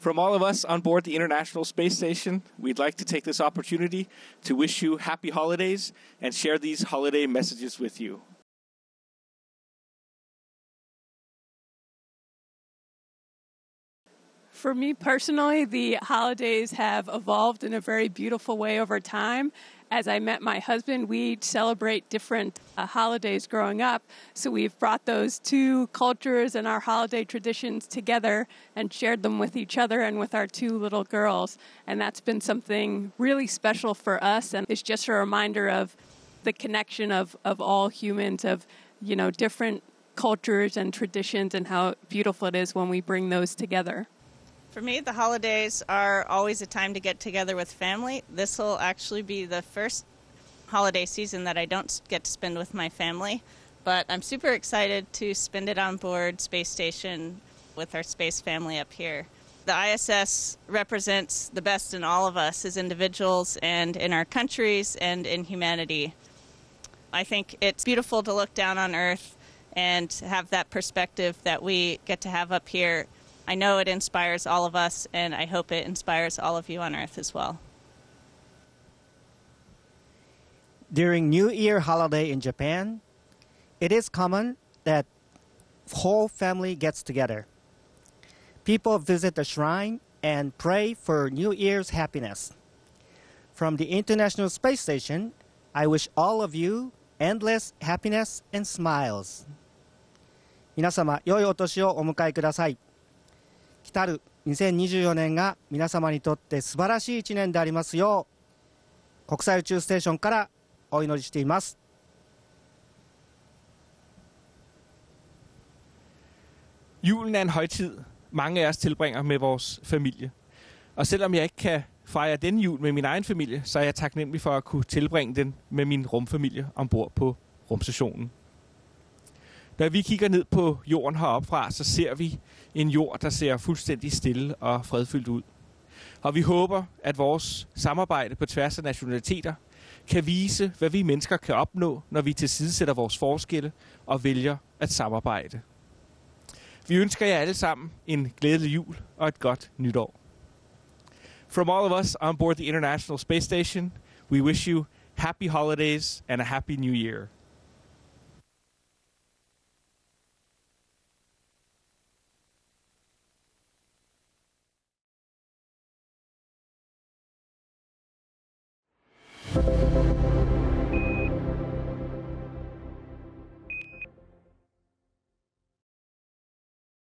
From all of us on board the International Space Station, we'd like to take this opportunity to wish you happy holidays and share these holiday messages with you. For me personally, the holidays have evolved in a very beautiful way over time. As I met my husband, we celebrate different holidays growing up, so we've brought those two cultures and our holiday traditions together and shared them with each other and with our two little girls. And that's been something really special for us, and it's just a reminder of the connection of all humans, of, you know, different cultures and traditions, and how beautiful it is when we bring those together. For me, the holidays are always a time to get together with family. This will actually be the first holiday season that I don't get to spend with my family, but I'm super excited to spend it on board Space Station with our space family up here. The ISS represents the best in all of us as individuals and in our countries and in humanity. I think it's beautiful to look down on Earth and have that perspective that we get to have up here. I know it inspires all of us, and I hope it inspires all of you on Earth as well. During New Year holiday in Japan, it is common that whole family gets together. People visit the shrine and pray for New Year's happiness. From the International Space Station, I wish all of you endless happiness and smiles. 皆様、良いお年をお迎えください。来たる2024年が皆様にとって素晴らしい1年でありますよう、国際宇宙ステーションからお祈りしています。Julen er en højtid, mange af os tilbringer med vores familie. Og selvom jeg ikke kan fejre denne jul med min egen familie, så er jeg taknemmelig for at kunne tilbringe den med min rumfamilie ombord på rumstationen. Når vi kigger ned på jorden heropfra, så ser vi en jord, der ser fuldstændig stille og fredfyldt ud. Og vi håber, at vores samarbejde på tværs af nationaliteter kan vise, hvad vi mennesker kan opnå, når vi tilsidesætter vores forskelle og vælger at samarbejde. Vi ønsker jer alle sammen en glædelig jul og et godt nytår. From all of us on board the International Space Station, we wish you happy holidays and a happy new year.